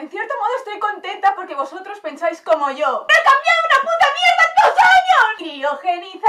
En cierto modo estoy contenta porque vosotros pensáis como yo. ¡He cambiado una puta mierda en 2 años! ¡Criogenización!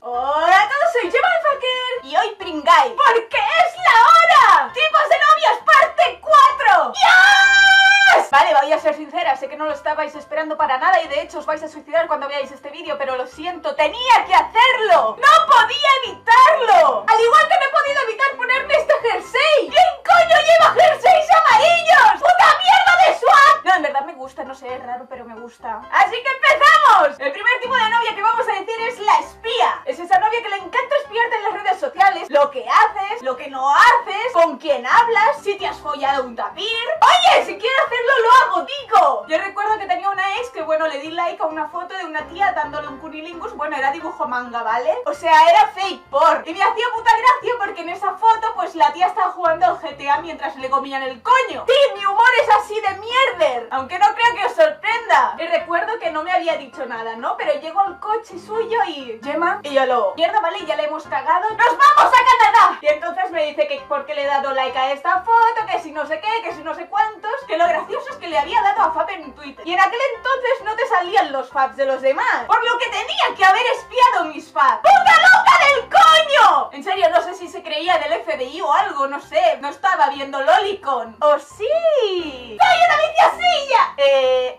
¡Hola a todos! Soy GemmaTheFucker y hoy pringáis porque es la hora. ¡Tipos de novios parte 4! ¡Yes! Vale, voy a ser sincera, sé que no lo estabais esperando para nada y de hecho os vais a suicidar cuando veáis este vídeo, pero lo siento, tenía que hacerlo. ¡No podía evitarlo! Al igual que no he podido evitar ponerme este jersey. ¿Quién coño lleva jerseys amarillos? ¡Puta mierda de swap! No, en verdad me gusta, no sé, es raro, pero me gusta. ¡Así que empezamos! El primer tipo de novia que vamos a decir es la espía. Es esa novia que le encanta espiarte en las redes sociales, lo que haces, lo que no haces, con quién hablas, si te has follado un tapir. Oye, si quiero hacerlo lo hago, tico. Yo recuerdo que tenía una ex que, bueno, le di like a una foto de una tía dándole un cunilingus. Bueno, era dibujo manga, ¿vale? O sea, era fake porn. Y me hacía puta gracia porque en esa foto, pues la tía estaba jugando al GTA mientras le comían el coño. Sí, mi humor es así de mierder, aunque no creo que os sorprenda. Y recuerdo que no me había dicho nada, ¿no? Pero llegó al coche suyo y... Gemma, y yo lo... Mierda, vale, ya le hemos cagado, ¡nos vamos a Canadá! Y entonces me dice que porque le he dado like a esta foto, que si no sé qué, que si no sé cuántos. Que lo gracioso es que le había dado a Fab en Twitter. Y en aquel entonces no te salían los Fabs de los demás, por lo que tenía que haber espiado mis Fabs. ¡Puta loca del coño! En serio, no sé si se creía del FBI o algo, no sé. No estaba viendo Lolicon. ¡Oh, sí! ¡Soy una viciosilla!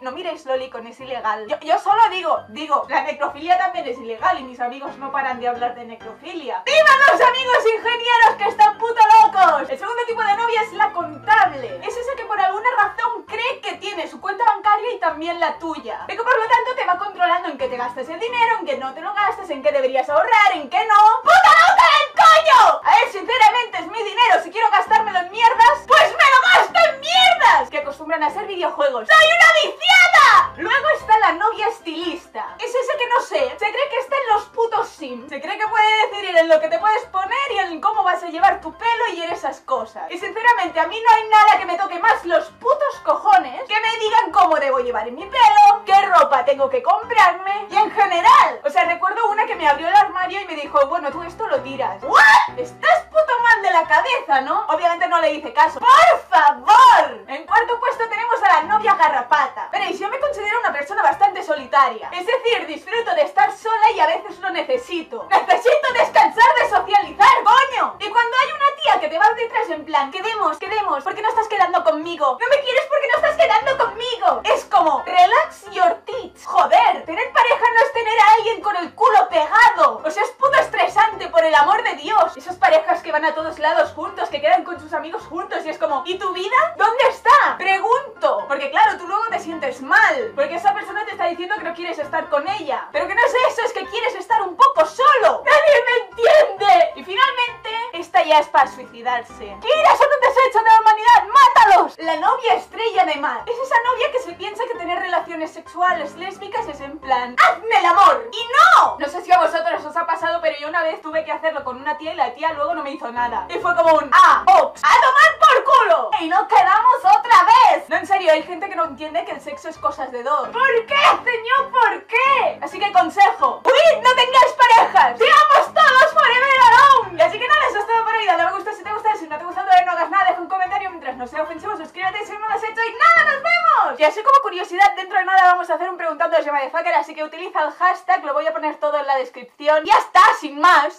No miréis Lolicon, es ilegal. Yo solo digo, la necrofilia también es ilegal y mis amigos no paran de hablar de necrofilia. ¡Viva los amigos ingenieros que están puto locos! El segundo tipo de novia es la contable. Es esa que por alguna razón cree que tiene su cuenta bancaria y también la tuya. Y que por lo tanto te va controlando en que te gastes el dinero, en que no te lo gastes, en que deberías ahorrar, en que no. ¡Puta loca del coño! A ver, sinceramente es mi dinero. Si quiero gastármelo en mierdas, pues me lo gasto en mierdas. Que acostumbran a ser videojuegos. ¡Soy una viciada! Luego está la novia estilista. Es ese que no sé. Se cree que está en los putos sims. Se cree que puede decidir en lo que te puedes poner y en cómo vas a llevar tu pelo y en esas cosas. Y sinceramente a mí no hay nada que me toque más los putos cojones que me digan cómo debo llevar en mi pelo, qué ropa tengo que comprarme y en general. O sea, recuerdo una que me abrió el armario y me dijo, bueno, tú esto lo tiras. ¿What? Estás puto mal de la cabeza, ¿no? Obviamente no le hice caso. ¡Por favor! En cuarto puesto tenemos a la novia garrapata. Veréis, yo me considero una persona bastante solitaria. Es decir, disfruto de estar sola y a veces lo necesito. ¡Necesito descansar de socializar, coño! Y cuando hay una tía que te va detrás en plan, quedemos, ¿por qué no estás quedando conmigo? No me quieres porque no estás quedando conmigo. Es como, relax your tits. Joder, tener pareja no es tener a alguien con el culo pegado. O sea, es puto estresante, por el amor de Dios. Esas parejas que van a todos lados juntos, que quedan con sus amigos juntos y es como, ¿y tu vida? ¿Dónde está? Pregunto. Porque claro, tú luego te sientes mal, porque esa persona te está diciendo que no quieres estar con ella. Pero que no es eso, es que quieres estar un poco solo. ¡Nadie me entiende! Y finalmente, esta ya es para suicidarse. ¡Quiénes son un desecho de la humanidad! ¡Mátalos! La novia estrella de mar. Es esa novia que se piensa que tener relaciones sexuales lésbicas es en plan ¡hazme el amor! ¡Y no! No sé si a vosotros os ha pasado, pero yo una vez tuve que hacerlo con una tía y la tía luego no me hizo nada. Y fue como un ¡ah! ¡Ops! ¡A tomar por culo! ¡Y no quedamos otra vez! No, en serio, hay gente que no entiende que el sexo es cosas de dos. ¿Por qué, señor? ¿Por qué? Así que consejo. ¡Uy! ¡No tengáis parejas! ¡Sigamos todos forever alone! Y así que nada, eso es todo por hoy. Dale me gusta si te gusta, si no te gusta todavía no hagas nada, deja un comentario mientras no sea ofensivo, suscríbete si no lo has hecho y nada, nos vemos. Y así como curiosidad, dentro de nada vamos a hacer un preguntando de GemmaTheFucker, así que utiliza el hashtag, lo voy a poner todo en la descripción. Ya está, sin más.